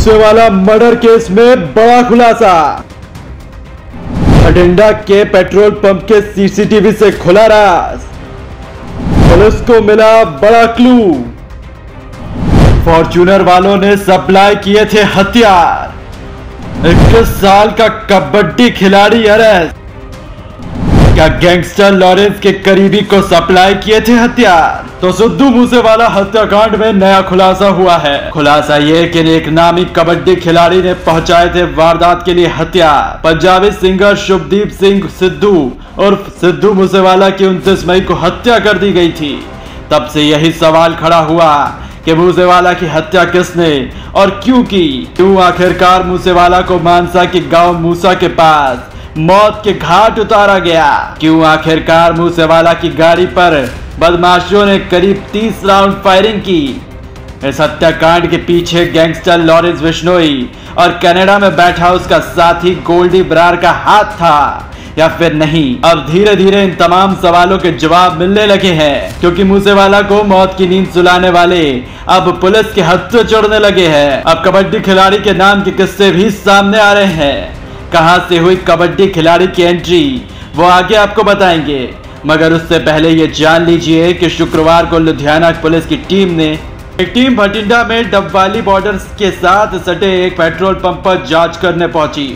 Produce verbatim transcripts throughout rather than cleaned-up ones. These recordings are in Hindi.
मूसेवाला मर्डर केस में बड़ा खुलासा। बठिंडा के पेट्रोल पंप के सीसीटीवी से खुला राज, पुलिस को मिला बड़ा क्लू। फॉर्च्यूनर वालों ने सप्लाई किए थे हथियार। इक्कीस साल का कबड्डी खिलाड़ी अरेस्ट। क्या गैंगस्टर लॉरेंस के करीबी को सप्लाई किए थे हथियार? तो सिद्धू मूसेवाला हत्याकांड में नया खुलासा हुआ है। खुलासा ये कि एक नामी कबड्डी खिलाड़ी ने पहुंचाए थे वारदात के लिए हथियार। पंजाबी सिंगर शुभदीप सिंह सिद्धू और सिद्धू मूसेवाला की उनतीस मई को हत्या कर दी गई थी। तब से यही सवाल खड़ा हुआ कि मूसेवाला की हत्या किसने और क्यों की। क्यों आखिरकार मूसेवाला को मानसा के गाँव मूसा के पास मौत के घाट उतारा गया? क्यों आखिरकार मूसेवाला की गाड़ी पर बदमाशों ने करीब तीस राउंड फायरिंग की? इस हत्याकांड के पीछे गैंगस्टर लॉरेंस बिश्नोई और कनाडा में बैठा उसका साथी गोल्डी ब्रार का हाथ था या फिर नहीं? अब धीरे धीरे इन तमाम सवालों के जवाब मिलने लगे हैं, क्योंकि मूसेवाला को मौत की नींद सुलाने वाले अब पुलिस के हद से चढ़ने लगे हैं। अब कबड्डी खिलाड़ी के नाम के किस्से भी सामने आ रहे हैं। कहां से हुई कबड्डी खिलाड़ी की एंट्री, वो आगे आपको बताएंगे, मगर उससे पहले ये जान लीजिए कि शुक्रवार को लुधियाना पुलिस की टीम ने एक टीम भटिंडा में डबवाली बॉर्डर के साथ सटे एक पेट्रोल पंप पर जांच करने पहुंची।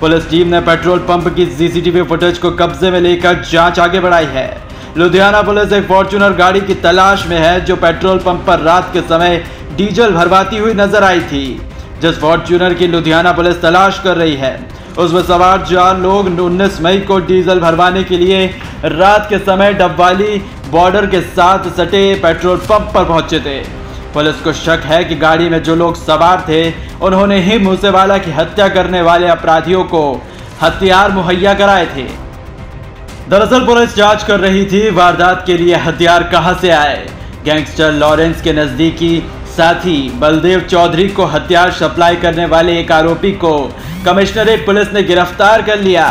पुलिस टीम ने पेट्रोल पंप की सीसीटीवी फुटेज को कब्जे में लेकर जांच आगे बढ़ाई है। लुधियाना पुलिस एक फॉर्च्यूनर गाड़ी की तलाश में है जो पेट्रोल पंप पर रात के समय डीजल भरवाती हुई नजर आई थी। जिस फॉर्च्यूनर की लुधियाना पुलिस तलाश कर रही है, उसमें सवार चार लोग उन्नीस मई को डीजल भरवाने के लिए रात के समय डबवाली बॉर्डर के साथ सटे पेट्रोल पंप पर पहुंचे थे। पुलिस को शक है कि गाड़ी में जो लोग सवार थे, उन्होंने ही मूसेवाला की हत्या करने वाले अपराधियों को हथियार मुहैया कराए थे। दरअसल पुलिस जांच कर रही थी वारदात के लिए हथियार कहां से आए। गैंगस्टर लॉरेंस के नजदीकी साथी बलदेव चौधरी को हथियार सप्लाई करने वाले एक आरोपी को कमिश्नरेट पुलिस ने गिरफ्तार कर लिया,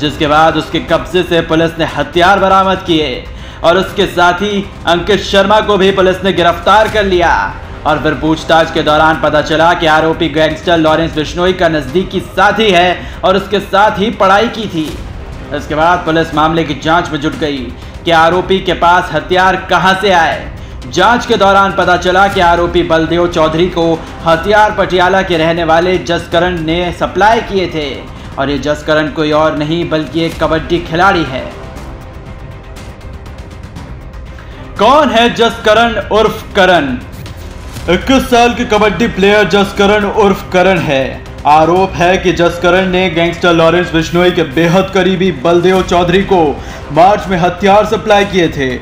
जिसके बाद उसके कब्जे से पुलिस ने हथियार बरामद किए और उसके साथी अंकित शर्मा को भी पुलिस ने गिरफ्तार कर लिया। और फिर पूछताछ के दौरान पता चला कि आरोपी गैंगस्टर लॉरेंस बिश्नोई का नज़दीकी साथी है और उसके साथ ही पढ़ाई की थी। इसके बाद पुलिस मामले की जाँच में जुट गई कि आरोपी के पास हथियार कहाँ से आए। जांच के दौरान पता चला कि आरोपी बलदेव चौधरी को हथियार पटियाला के रहने वाले जसकरण ने सप्लाई किए थे, और ये जसकरण कोई और नहीं बल्कि एक कबड्डी खिलाड़ी है। कौन है जसकरण उर्फ करण? इक्कीस साल के कबड्डी प्लेयर जसकरण उर्फ करण है। आरोप है कि जसकरण ने गैंगस्टर लॉरेंस बिश्नोई के बेहद करीबी बलदेव चौधरी को मार्च में हथियार सप्लाई किए थे।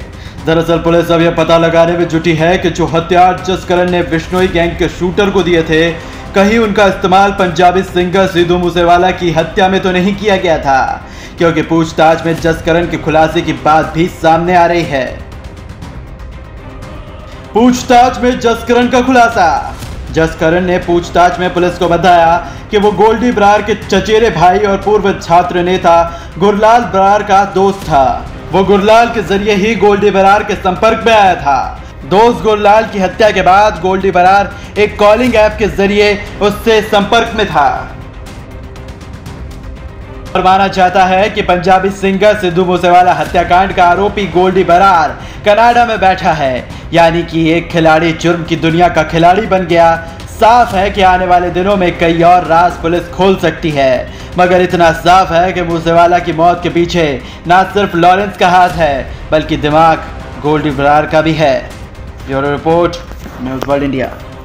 दरअसल पुलिस अब यह पता लगाने में जुटी है कि जो हथियार जसकरण ने बिश्नोई गैंग के शूटर को दिए थे, कहीं उनका इस्तेमाल पंजाबी सिंगर सिद्धू मूसेवाला की हत्या में तो नहीं किया गया था, क्योंकि पूछताछ में जसकरण के खुलासे की बात भी सामने आ रही है। पूछताछ में जसकरण का खुलासा। जसकरण ने पूछताछ में पुलिस को बताया कि वो गोल्डी ब्रार के चचेरे भाई और पूर्व छात्र नेता गुरलाल ब्रार का दोस्त था। वो गुरलाल के जरिए ही गोल्डी बरार के संपर्क में आया था। दोस्त गुरलाल की हत्या के बाद गोल्डी बरार एक कॉलिंग ऐप के जरिए उससे संपर्क में था। और माना जाता है कि पंजाबी सिंगर सिद्धू मूसेवाला हत्याकांड का आरोपी गोल्डी बरार कनाडा में बैठा है, यानी कि एक खिलाड़ी जुर्म की दुनिया का खिलाड़ी बन गया। साफ है कि आने वाले दिनों में कई और राज पुलिस खोल सकती है, मगर इतना साफ है कि मूसेवाला की मौत के पीछे ना सिर्फ लॉरेंस का हाथ है, बल्कि दिमाग गोल्डी बरार का भी है। Bureau report, news world India.